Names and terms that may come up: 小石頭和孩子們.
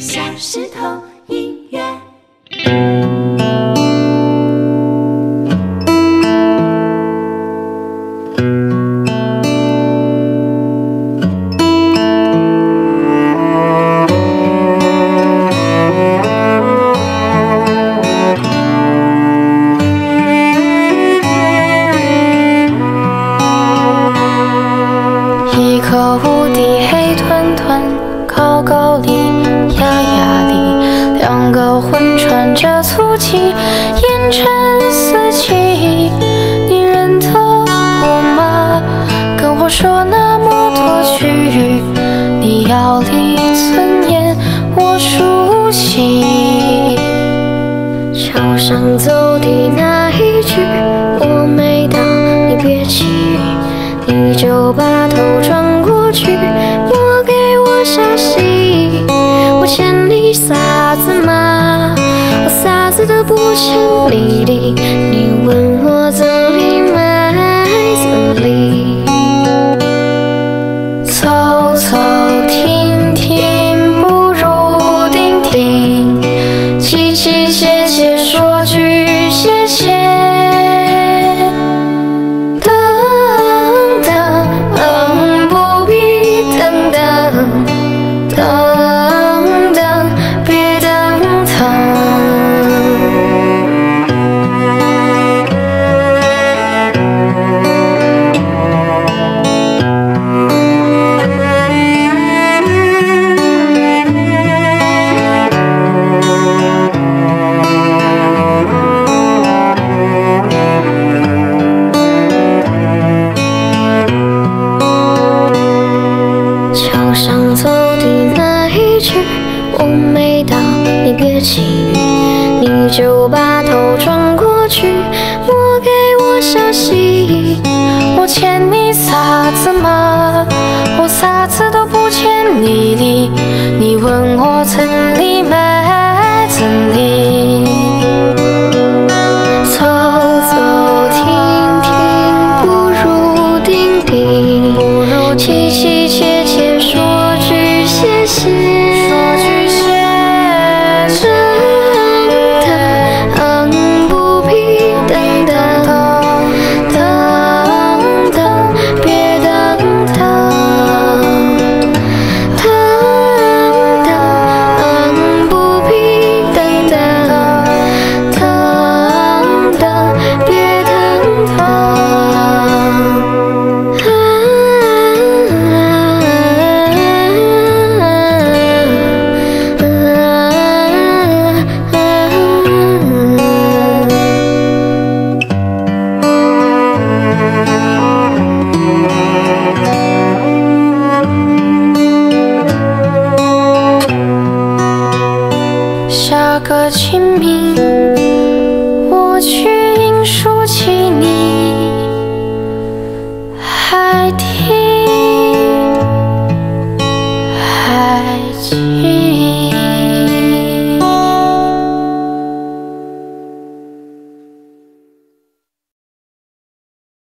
小石头音乐。 还听，还记。